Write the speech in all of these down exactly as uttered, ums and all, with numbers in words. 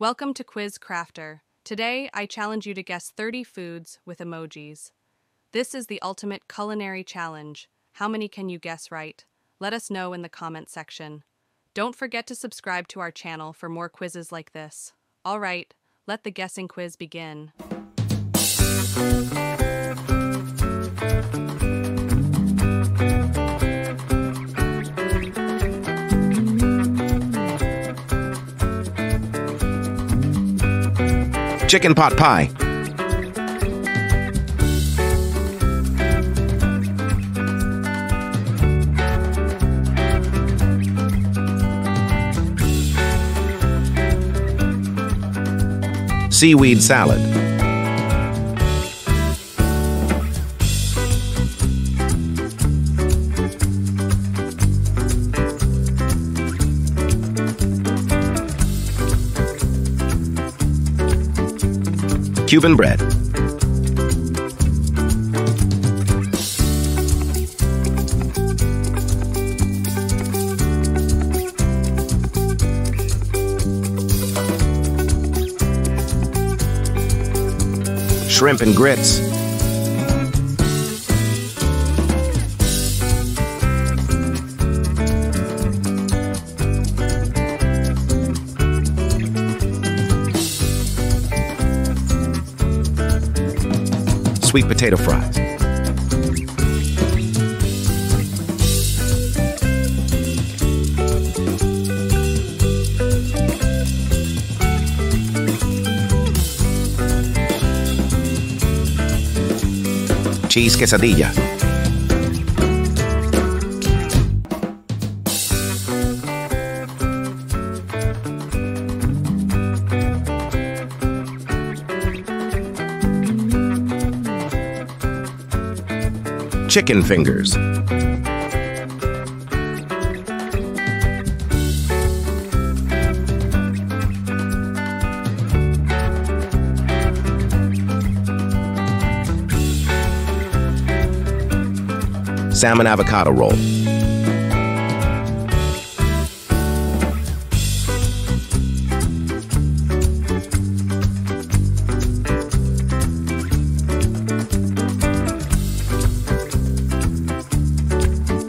Welcome to Quiz Krafter. Today, I challenge you to guess thirty foods with emojis. This is the ultimate culinary challenge. How many can you guess right? Let us know in the comment section. Don't forget to subscribe to our channel for more quizzes like this. All right, let the guessing quiz begin. Chicken pot pie. Seaweed salad. Cuban bread. Shrimp and grits. Sweet potato fries. Cheese quesadilla. Chicken fingers. Salmon avocado roll.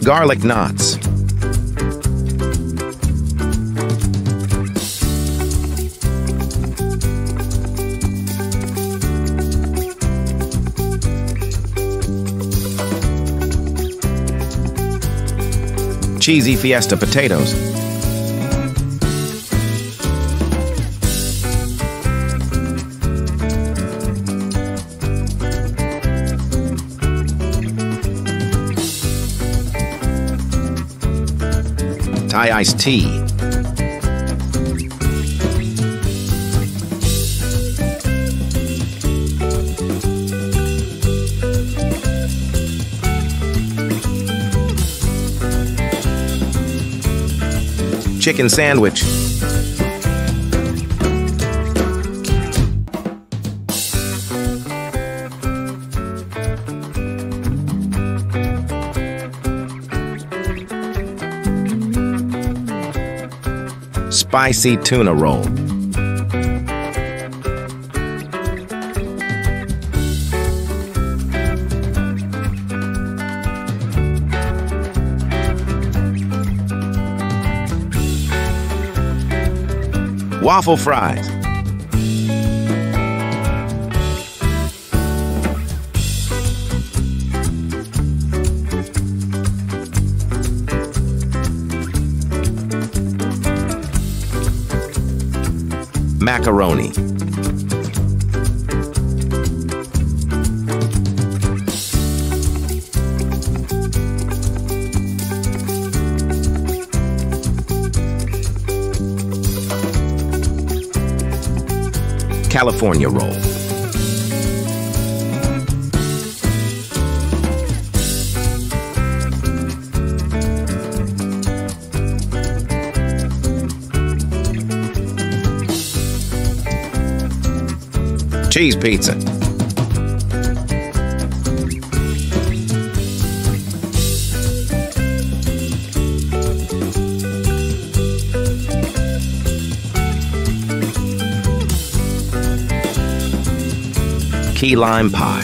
Garlic knots. Cheesy fiesta potatoes. Thai iced tea. Chicken sandwich. Spicy tuna roll. Waffle fries. Macaroni. California roll. Cheese pizza. key lime pie.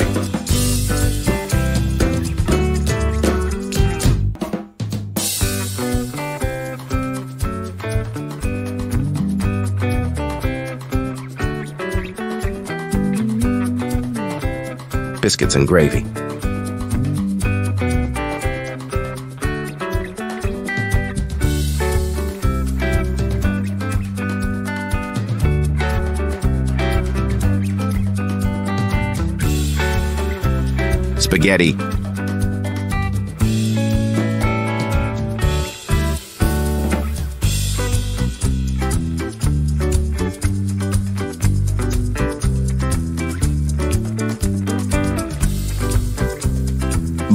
Biscuits and gravy. Spaghetti.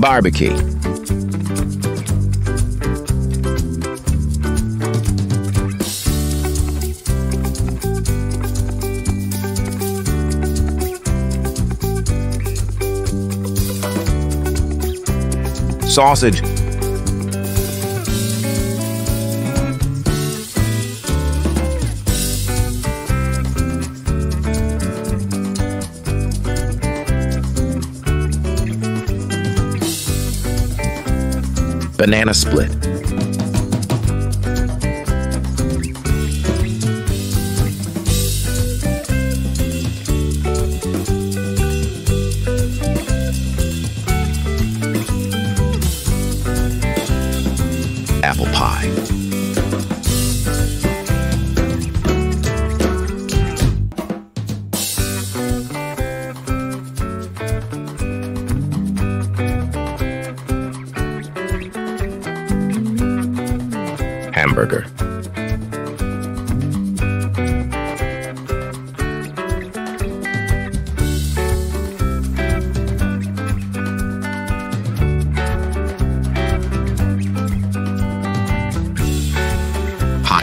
Barbecue. Sausage. Banana split. Apple pie. Hamburger.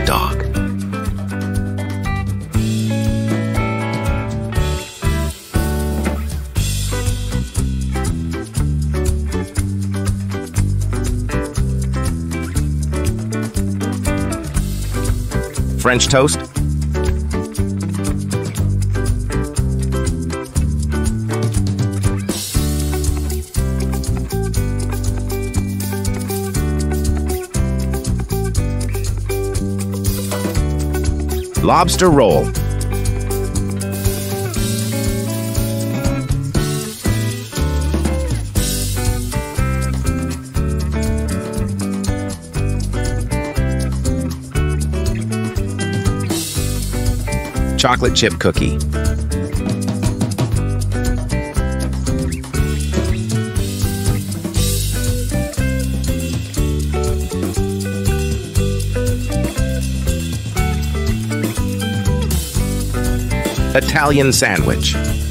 Dog. French toast. Lobster roll. Chocolate chip cookie. Italian sandwich.